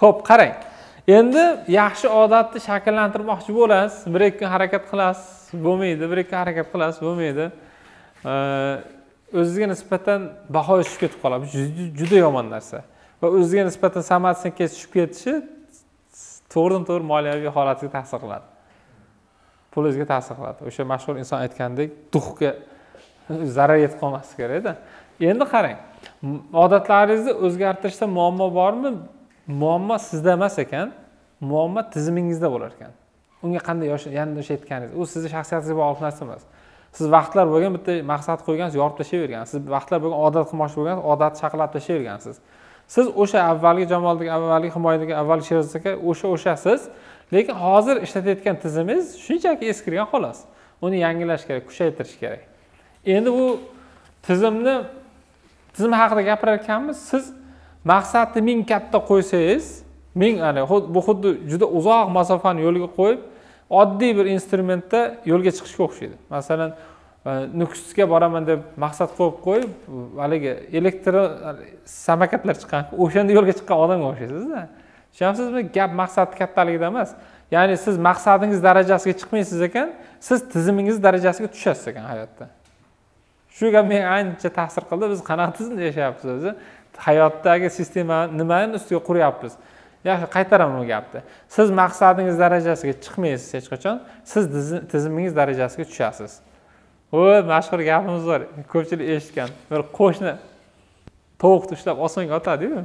Xo'p, qarang. Endi yaxshi odatni shakllantirmoqchi bo'lasiz, 1-2 kun harakat qilasiz, bo'lmaydi, 1-2 kun harakat qilasiz, bo'lmaydi. O'zingizga nisbatan baho tushib ketib qoladi. Juda yomon narsa. Va o'zingizga nisbatan samarasidan kesib ketishi to'g'ridan-to'g'ri moliyaviy holatiga ta'sir qiladi. Pulingizga ta'sir qiladi. O'sha mashhur inson aytgandek, duxga zarar yetib qolmaslik kerak-da. Endi qarang, odatlaringizni o'zgartirishda muammo bormi? Muammo sizda emas ekan, muammo tizimingizda bo'lar ekan. Unga qanday yondasha aytganingiz, u sizning shaxsiyatingiz bilan bog'liq narsa emas. Siz vaqtlar bo'lgan bitta maqsad qo'ygansiz, yorib tashlayvergansiz. Siz vaqtlar bo'lgan odat qilmoqchi bo'lgansiz, odatni saqlab tashlayvergansiz. Siz o'sha avvalgi jamoaldagi, avvalgi himoyadagi, avvalgi Sherzod aka o'sha-o'shasiz, lekin hozir ishlatayotgan tizimingiz shunchaki eskirgan xolos. Uni yangilash kerak, kuchaytirish kerak. Endi bu tizim haqida gapirar ekanmiz, siz maqsadni 1000 katta qo'ysangiz, 1000 ana bu xuddi juda uzoq masofani yo'lga qo'yib, oddiy bir instrumentda yo'lga chiqishga o'xshaydi. Masalan, Nukusga boraman deb maqsad qo'yib qo'yib, haliga elektr samolyotlar chiqqan, o'shanda yo'lga chiqqan odamga o'xshaysiz-da. Tushunamsizmi? Gap maqsadning kattaligida emas. Ya'ni siz maqsadingiz darajasiga chiqmaysiz ekan, siz tizimingiz darajasiga tushasiz ekan hayotda. Shu gap menga ancha ta'sir qildi. Biz qanaqa tizimda yashayapmiz o'zi? Hayotdagi sistema nimani ustiga quryapmiz? Yaxshi, qaytaraman bu gapni. Siz maqsadingiz darajasiga chiqmaysiz hech qachon, siz tizimingiz darajasiga tushasiz. O'y, mashhur gapimiz bor. Ko'pchilik eshitgan. Bir qo'shni tovuqni ushlab osonga otadi-ku.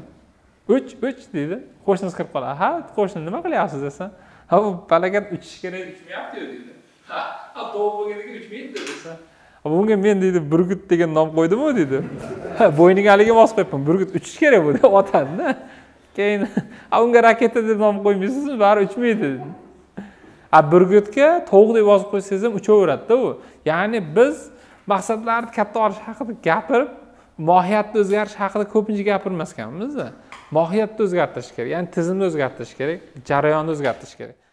3 deydi. Qo'shnisi kirib qoladi. Ha, qo'shni nima qilyapsiz desa, ha bu balakat uchish kerak, uchmayapti-ku deydi. Ha, tovuq bo'lganiga uchmaydi desa. Bunga men deydi burgut degan nom qo'ydimmi deydi. Ha, bo'yniga haliga mos qo'yibman. Burgut uchish kerak bu deb otadi-da. Keyin unga raketa deb nom qo'ymaysizmi, bari uchmaydi. Burgutga tovuqdek yozib qo'ysangiz ham uchaveradi-da u. Ya'ni biz maqsadlarni katta olish haqida gapirib, mohiyatni o'zgartirish haqida ko'pincha gapirmas ekanmiz-da. Mohiyatni o'zgartirish kerak, ya'ni tizimni o'zgartirish kerak, jarayonni o'zgartirish kerak.